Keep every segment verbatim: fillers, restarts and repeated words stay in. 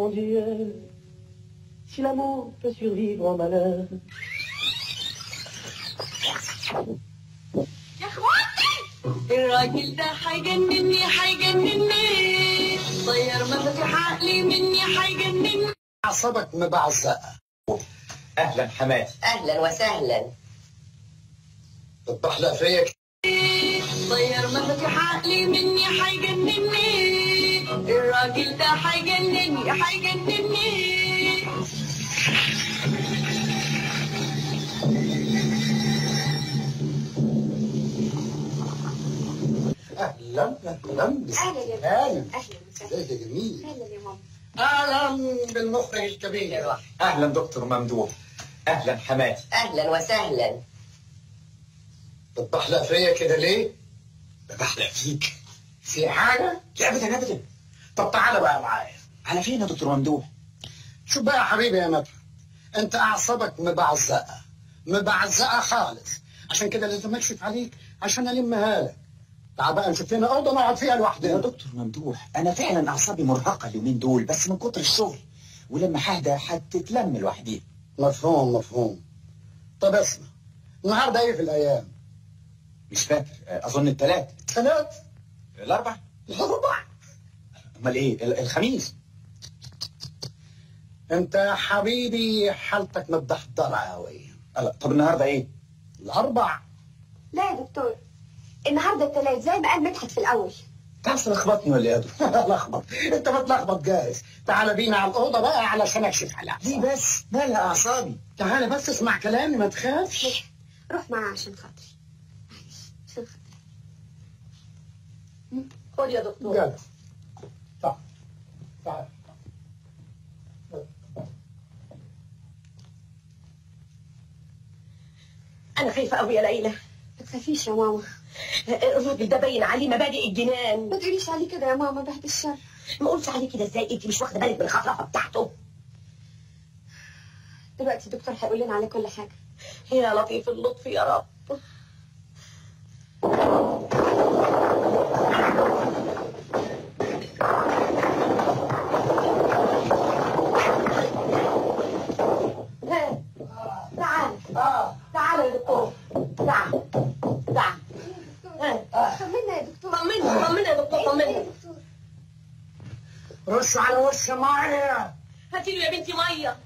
mon Dieu, si l'amour peut survivre au malheur. يا اخواتي الراجل ده حيجنني حيجنني طير مفاتيح عقلي مني حيجنني. اعصابك مبعزقه. اهلا حماتي. اهلا وسهلا. بتحلق فيا كتير طير مفاتيح عقلي مني حيجنني الراجل ده حيجنني حيجنني. اهلا اهلا اهلا اهلا يا جميل. اهلا يا ماما. اهلا بالمخرج الكبير. اهلا دكتور ممدوح. اهلا حماتي. اهلا وسهلا. بتحلق فيا كده ليه؟ بحلق فيك. في حاجه؟ لا ابدا ابدا. طب تعالى بقى معايا. على فين يا دكتور ممدوح؟ شوف بقى يا حبيبي يا مدحت، انت اعصابك مبعزقه مبعزقه خالص، عشان كده لازم اكشف عليك عشان المها لك. تعال بقى نشوف لنا اوضه نقعد فيها لوحدنا. يا دكتور ممدوح انا فعلا اعصابي مرهقه اليومين دول بس من كتر الشغل، ولما ههدى هتتلم لوحديها. مفهوم مفهوم. طب اسمع، النهارده ايه في الايام؟ مش فاكر، اظن الثلاث. الثلاث؟ الاربع؟ الاربع؟ امال ايه؟ الخميس. انت يا حبيبي حالتك متدحضره قوي. طب النهارده ايه؟ الاربع. لا يا دكتور النهارده التلات زي ما قال مدحت في الاول. تعرف لخبطني ولا ايه؟ لخبط. انت بتلخبط جاهز. تعالى بينا على الاوضه بقى علشان اكشف على اعصابي. ليه بس؟ مالها اعصابي؟ تعالى بس اسمع كلامي ما تخافش. روح معاه عشان خاطري. معلش عشان خاطري. خد يا دكتور. جدع. تعال تعال. انا خايفه قوي يا ليلى. ما تخافيش يا ماما. الراجل ده باين عليه مبادئ الجنان. ما تقوليش عليه كده يا ماما بعد الشر. ما قلتش عليه كده ازاي؟ انت مش واخده بالك من الخطافه بتاعته؟ دلوقتي الدكتور هيقول لنا على كل حاجه. يا لطيف اللطف يا رب. تعال تعال يا دكتور تعال تعال. طمنا يا دكتور. طمنا طمنا يا دكتور طمنا. رش على وش ميه. هاتيله يا بنتي ميه.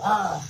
اه